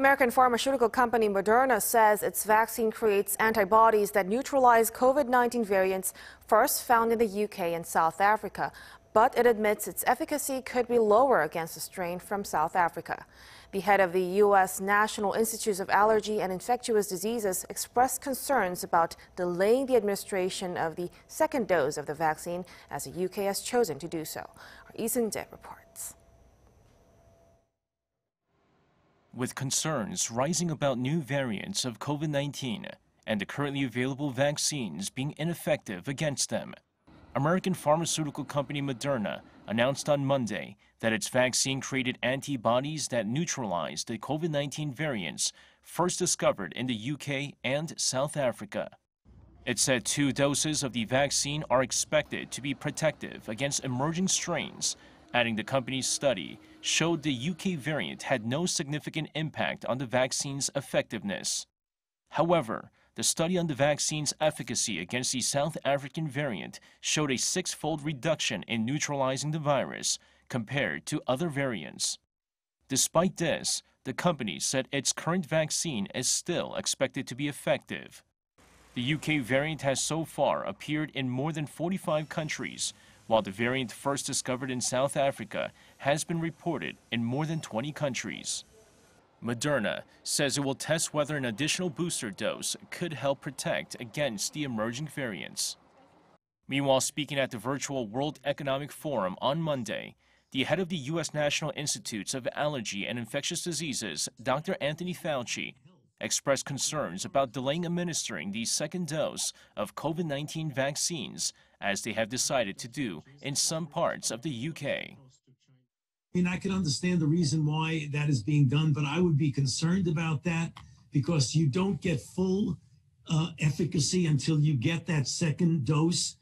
American pharmaceutical company Moderna says its vaccine creates antibodies that neutralize COVID-19 variants first found in the UK and South Africa, but it admits its efficacy could be lower against the strain from South Africa. The head of the U.S. National Institutes of Allergy and Infectious Diseases expressed concerns about delaying the administration of the second dose of the vaccine, as the U.K. has chosen to do so. Our Lee Seung-jae reports. With concerns rising about new variants of COVID-19 and the currently available vaccines being ineffective against them, American pharmaceutical company Moderna announced on Monday that its vaccine created antibodies that neutralized the COVID-19 variants first discovered in the UK and South Africa. It said 2 doses of the vaccine are expected to be protective against emerging strains, adding the company's study showed the UK variant had no significant impact on the vaccine's effectiveness. However, the study on the vaccine's efficacy against the South African variant showed a 6-fold reduction in neutralizing the virus compared to other variants. Despite this, the company said its current vaccine is still expected to be effective. The UK variant has so far appeared in more than 45 countries, while the variant first discovered in South Africa has been reported in more than 20 countries. Moderna says it will test whether an additional booster dose could help protect against the emerging variants. Meanwhile, speaking at the virtual World Economic Forum on Monday, the head of the U.S. National Institutes of Allergy and Infectious Diseases, Dr. Anthony Fauci, expressed concerns about delaying administering the second dose of COVID-19 vaccines, as they have decided to do in some parts of the U.K. I mean, I can understand the reason why that is being done, but I would be concerned about that because you don't get full efficacy until you get that second dose.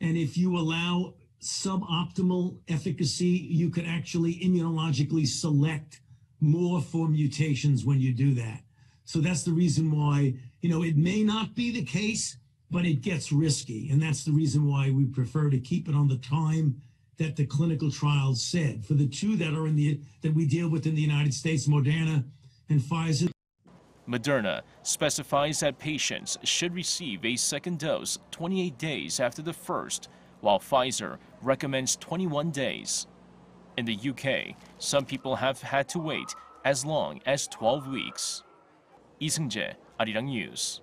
And if you allow suboptimal efficacy, you could actually immunologically select more for mutations when you do that. So that's the reason why, you know, it may not be the case, but it gets risky. And that's the reason why we prefer to keep it on the time that the clinical trials said for the 2 that are that we deal with in the United States, Moderna and Pfizer. Moderna specifies that patients should receive a second dose 28 days after the first, while Pfizer recommends 21 days. In the UK, some people have had to wait as long as 12 weeks. Lee Seung-jae, Arirang News.